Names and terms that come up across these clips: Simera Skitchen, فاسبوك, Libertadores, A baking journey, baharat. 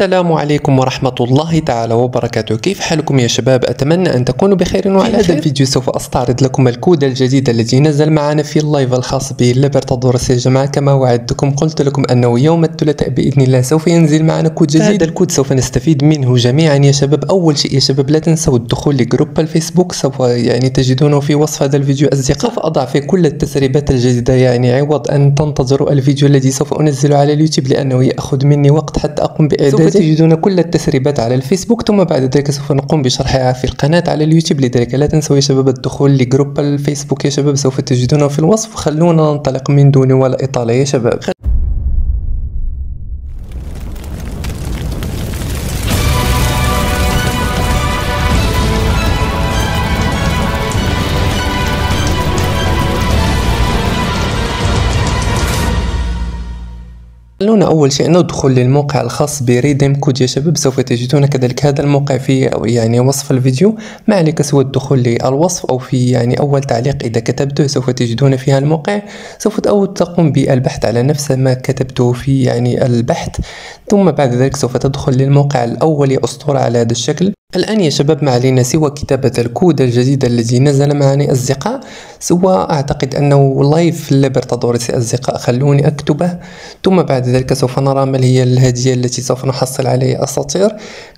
السلام عليكم ورحمة الله تعالى وبركاته. كيف حالكم يا شباب؟ أتمنى أن تكونوا بخير. وعلى هذا الفيديو سوف أستعرض لكم الكود الجديد الذي نزل معنا في اللايف الخاص بالليبرتادورس يا جماعة. كما وعدتكم قلت لكم أنه يوم الثلاثاء بإذن الله سوف ينزل معنا كود جديد. هذا الكود سوف نستفيد منه جميعا يا شباب. أول شيء يا شباب لا تنسوا الدخول لجروب الفيسبوك، سوف تجدونه في وصف هذا الفيديو أصدقاء. أضع في كل التسريبات الجديدة عوض أن تنتظروا الفيديو الذي سوف أنزله على اليوتيوب لأنه يأخذ مني وقت حتى أقوم بإعداده. سوف تجدون كل التسريبات على الفيسبوك، ثم بعد ذلك سوف نقوم بشرحها في القناة على اليوتيوب، لذلك لا تنسوا يا شباب الدخول لجروب الفيسبوك يا شباب، سوف تجدونه في الوصف. خلونا ننطلق من دون ولا إطالة يا شباب. خلونا اول شيء ندخل للموقع الخاص بريديم كود يا شباب. سوف تجدون كذلك هذا الموقع في وصف الفيديو. ما عليك سوى الدخول للوصف او في اول تعليق اذا كتبته سوف تجدون فيها الموقع. سوف تقوم بالبحث على نفس ما كتبته في البحث، ثم بعد ذلك سوف تدخل للموقع الاول يا اسطورة على هذا الشكل. الآن يا شباب ما علينا سوى كتابة الكود الجديد الذي نزل معنا أصدقاء، سوى أعتقد أنه لايف ليبرتادورس أصدقاء. خلوني أكتبه، ثم بعد ذلك سوف نرى ما هي الهدية التي سوف نحصل عليها أساطير.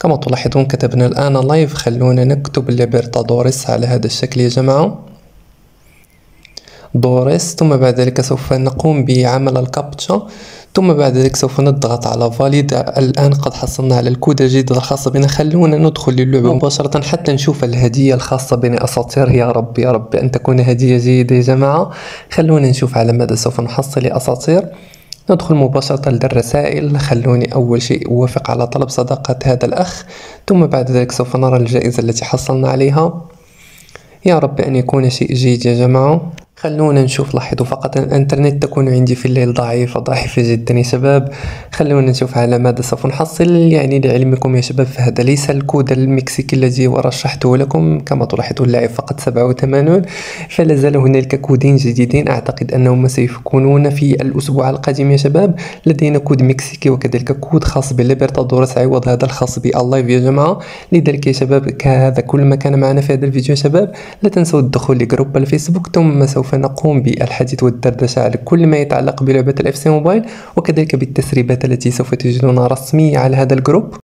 كما تلاحظون كتبنا الآن لايف. خلونا نكتب ليبرتادورس على هذا الشكل يا جماعة دورس، ثم بعد ذلك سوف نقوم بعمل الكابتشا، ثم بعد ذلك سوف نضغط على فاليد. الآن قد حصلنا على الكود الجديد الخاص بنا. خلونا ندخل للعبة مباشرة حتى نشوف الهدية الخاصة بنا أساطير. يا رب يا رب أن تكون هدية جيدة يا جماعة. خلونا نشوف على ماذا سوف نحصل يا أساطير. ندخل مباشرة للرسائل. خلوني أول شيء أوافق على طلب صداقة هذا الأخ، ثم بعد ذلك سوف نرى الجائزة التي حصلنا عليها. يا رب أن يكون شيء جيد يا جماعة. خلونا نشوف. لاحظوا فقط الانترنت تكون عندي في الليل ضعيفة جدا يا شباب. خلونا نشوف على ماذا سوف نحصل. لعلمكم يا شباب فهذا ليس الكود المكسيكي الذي رشحته لكم. كما تلاحظون اللاعب فقط 87، فلا زال هنالك كودين جديدين اعتقد انهم سيكونون في الاسبوع القادم يا شباب. لدينا كود مكسيكي وكذلك كود خاص بالليبرتادورس عوض هذا الخاص باللايف يا جماعة. لذلك يا شباب كهذا كل ما كان معنا في هذا الفيديو يا شباب. لا تنسوا الدخول لجروب الفيسبوك، ثم سوف نقوم بالحديث والدردشة على كل ما يتعلق بلعبة الFC موبايل وكذلك بالتسريبات التي سوف تجدونها رسمية على هذا الجروب.